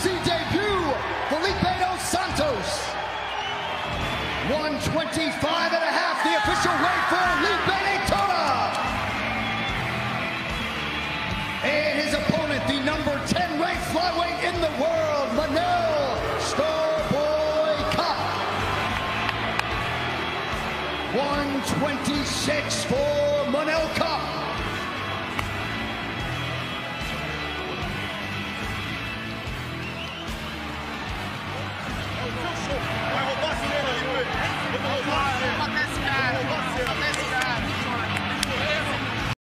UFC debut, Felipe dos Santos. 125.5, the official weight for Lee Toda. And his opponent, the number 10 ranked flyweight in the world, Manel Kape. 126 for Manel Kape.